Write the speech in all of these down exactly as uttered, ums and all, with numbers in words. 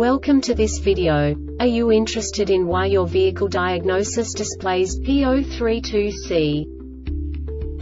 Welcome to this video. Are you interested in why your vehicle diagnosis displays P zero three two C?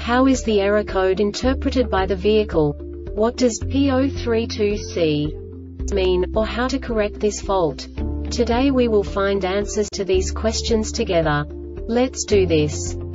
How is the error code interpreted by the vehicle? What does P zero three two C mean, or how to correct this fault? Today we will find answers to these questions together. Let's do this.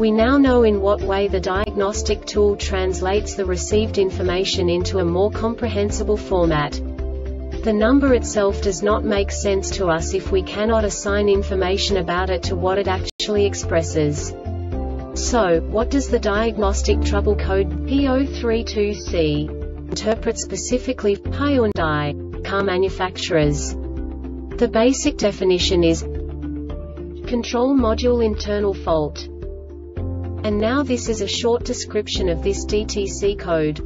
We now know in what way the diagnostic tool translates the received information into a more comprehensible format. The number itself does not make sense to us if we cannot assign information about it to what it actually expresses. So, what does the diagnostic trouble code P zero three two C interpret specifically for Hyundai car manufacturers? The basic definition is control module internal fault. And now this is a short description of this D T C code.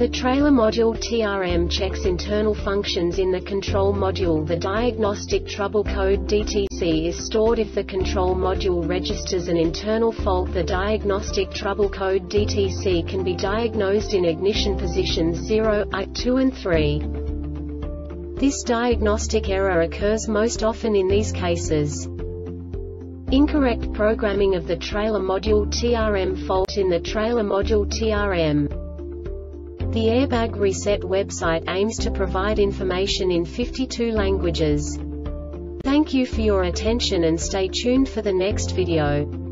The trailer module T R M checks internal functions in the control module. The diagnostic trouble code D T C is stored if the control module registers an internal fault. The diagnostic trouble code D T C can be diagnosed in ignition positions zero, one, two and three. This diagnostic error occurs most often in these cases. Incorrect programming of the trailer module T R M fault in the trailer module T R M. The Airbag Reset website aims to provide information in fifty-two languages. Thank you for your attention and stay tuned for the next video.